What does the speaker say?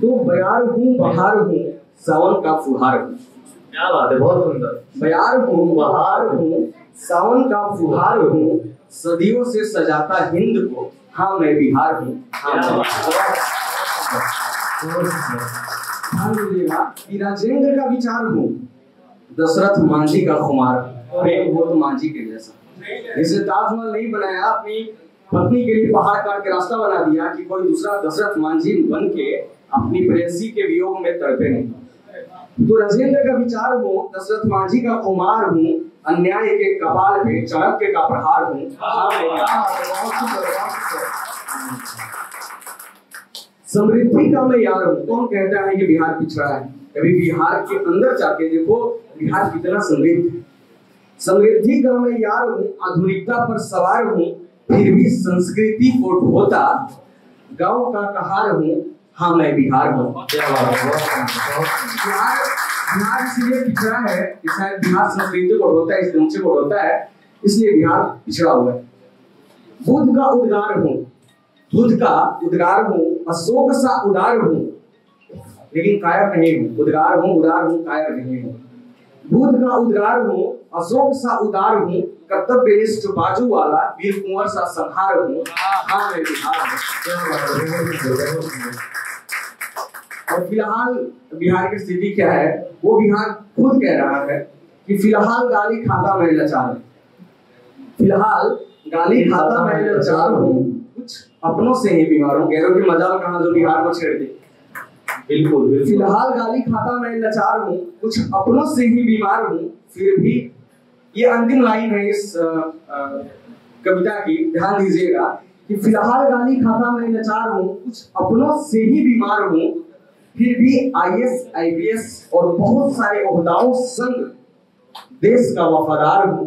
तो बयार हूँ बहार हूँ सावन का फुहार हूँ। क्या बात है, बहुत सुंदर। बयार हूँ बहार हूँ सावन का फुहार हूँ, सदियों से सजाता हिंद को, हाँ मैं बिहार हूँ। राजेंद्र का विचार हूँ, दशरथ मांझी का खुमार, तो मांझी के जैसा। इसे ताजमहल नहीं बनाया, अपनी पत्नी के लिए पहाड़ काट के रास्ता बना दिया कि कोई दूसरा दशरथ मांझी बन के अपनी प्रेयसी के वियोग में तड़पे नहीं। तो राजेंद्र का विचार हूँ, दशरथ मांझी का खुमार हूँ, अन्याय के कपाल पे चाणक्य का प्रहार हूँ। समृद्धि का मैं यार हूँ। कौन कहता है कि बिहार पिछड़ा है? कभी बिहार के अंदर जाके देखो, बिहार कितना समृद्ध है। समृद्धि का मैं यार हूँ, आधुनिकता पर सवार हूँ, फिर भी संस्कृति को ढोता, गांव का कहार हूँ, हाँ मैं बिहार हूँ। बिहार इसलिए पिछड़ा है, बिहार संस्कृति को ढोता है, इस ढांचे को ढोता है, इसलिए बिहार पिछड़ा हुआ है। बुद्ध का उद्गार हूँ, बुद्ध का उद्गार हूँ, अशोक सा उदार हूँ, लेकिन कायर नहीं हूँ। उद्गार हूँ, उदार हूँ, कायर नहीं हूँ। बुद्ध का उद्गार हूँ, अशोक सा उदार हूँ, कर्तव्यनिष्ठ बाजू वाला, वीर कुंवर सा संहार हूँ, हाँ मैं बिहार हूँ। और फिलहाल बिहार की स्थिति क्या है, वो बिहार खुद कह रहा है कि फिलहाल गाली खाता मैं लाचार हूँ। फिलहाल गाली खाता मैं लाचार हूँ, कुछ अपनों से ही बीमार हूँ। गैरों की मजाल कहाँ जो बिहार को छेड़ दे। बिल्कुल, फिलहाल गाली खाता मैं लाचार हूँ, कुछ अपनों से ही बीमार हूँ, फिर भी। ये अंतिम लाइन है इस कविता की, ध्यान दीजिएगा कि फिलहाल गाली खाता मैं लाचार हूँ, कुछ अपनों से ही बीमार हूँ, फिर भी आईएएस, आईपीएस और बहुत सारे ओहदाओं संग देश का वफादार हूँ।